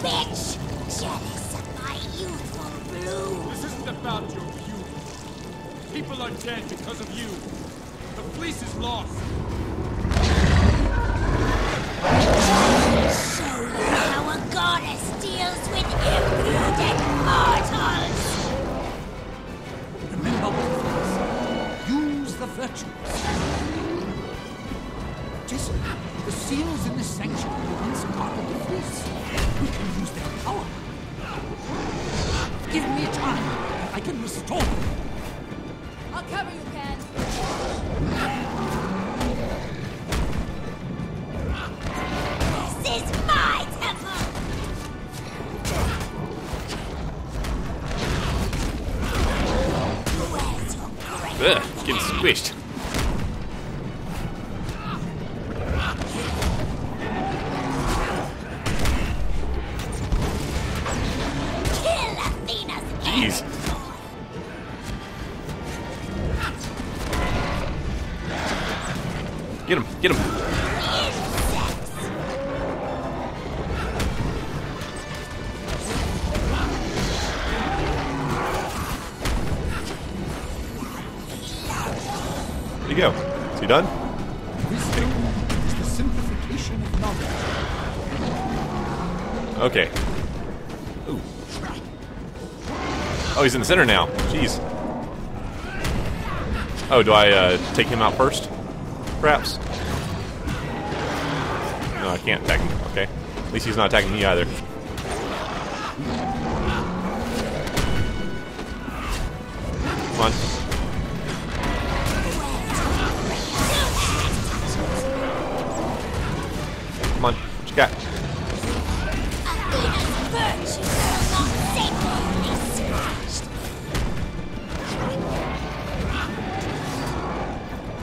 bitch! Jealous of my youthful bloom! This isn't about your beauty. People are dead because of you. The fleece is lost. Show me how a goddess deals with impudent mortals! Remember what it is. Use the virtues. Jason, the seals in this sanctuary once guarded the fleece. We can use their power. Give me time. I can restore them. I'll cover you, Pan. Ugh, it's getting squished. Jeez. Get him, get him. Go. Is he done? Wisdom is the simplification of knowledge. Okay. Ooh. Oh, he's in the center now. Jeez. Oh, do I take him out first? Perhaps. No, I can't attack him. Okay. At least he's not attacking me either. Come on. Come on, what you got?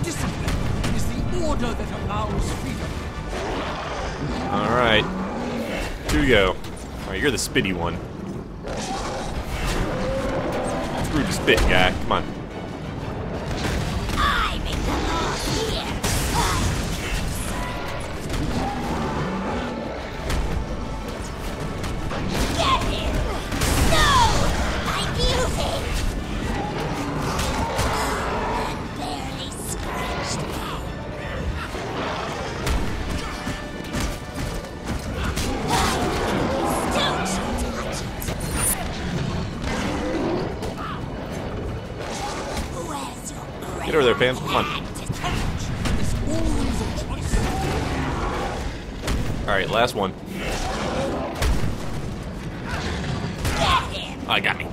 Discipline is the order that allows freedom. Alright. Here we go. Alright, you're the spitty one. Screw the spit guy, come on. Get over there, fam. Come on. Alright, last one. Oh, I got me.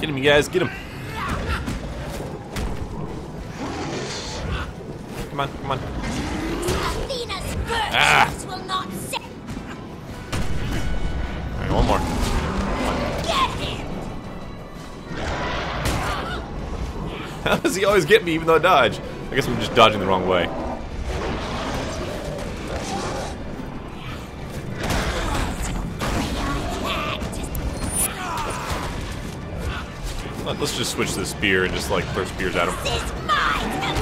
Get him, you guys. Get him. Come on, come on. Ah! Alright, one more. How does he always get me even though I dodge? I guess I'm just dodging the wrong way. Let's just switch the spear and just like throw spears at him.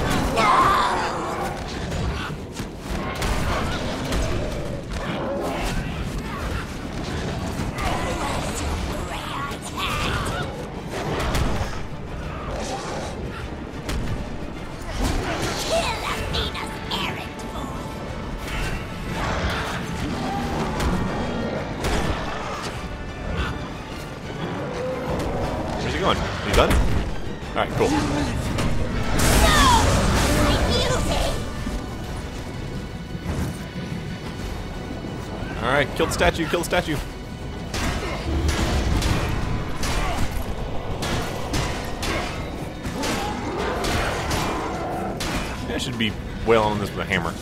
Going. You done? Alright, cool. Alright, kill the statue, kill the statue. I should be well on this with a hammer.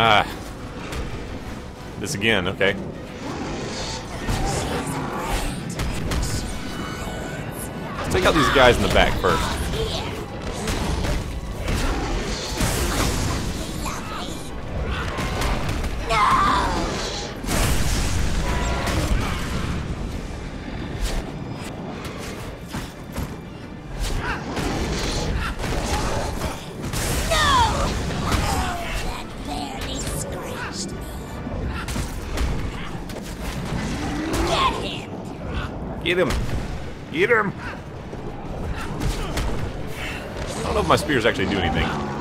Ah, this again, okay. Let's take out these guys in the back first. Get him! Get him! I don't know if my spears actually do anything.